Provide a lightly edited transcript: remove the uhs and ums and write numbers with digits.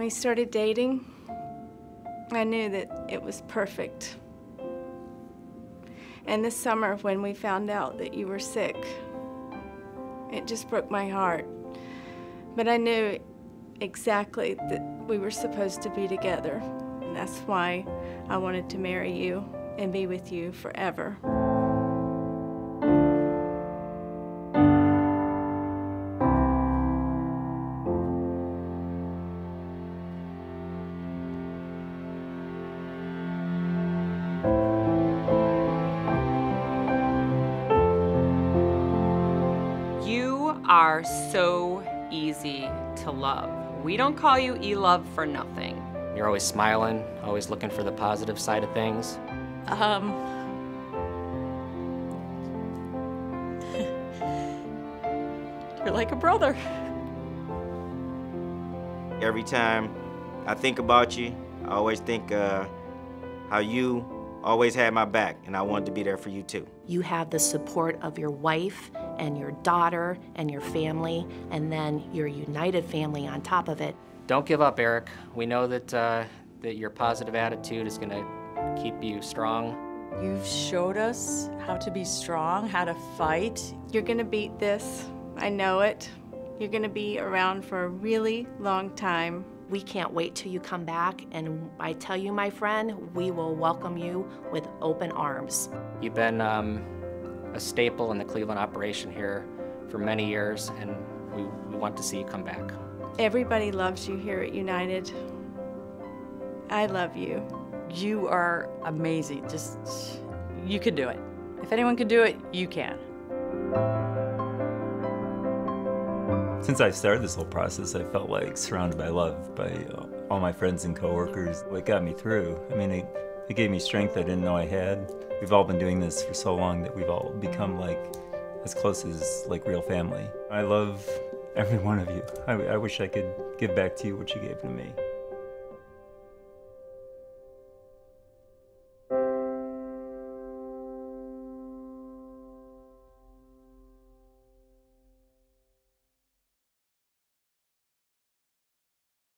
When we started dating, I knew that it was perfect. And this summer, when we found out that you were sick, it just broke my heart. But I knew exactly that we were supposed to be together. And that's why I wanted to marry you and be with you forever. You are so easy to love. We don't call you E-Love for nothing. You're always smiling, always looking for the positive side of things. You're like a brother. Every time I think about you, I always think how you always had my back, and I wanted to be there for you too. You have the support of your wife and your daughter and your family, and then your United family on top of it. Don't give up, Eric. We know that, that your positive attitude is gonna keep you strong. You've showed us how to be strong, how to fight. You're gonna beat this. I know it. You're gonna be around for a really long time. We can't wait till you come back, and I tell you, my friend, we will welcome you with open arms. You've been a staple in the Cleveland operation here for many years, and we want to see you come back. Everybody loves you here at United. I love you. You are amazing. Just, you could do it. If anyone could do it, you can. Since I started this whole process, I felt like surrounded by love, by all my friends and coworkers. It got me through. I mean, it gave me strength I didn't know I had. We've all been doing this for so long that we've all become like as close as like real family. I love every one of you. I wish I could give back to you what you gave to me.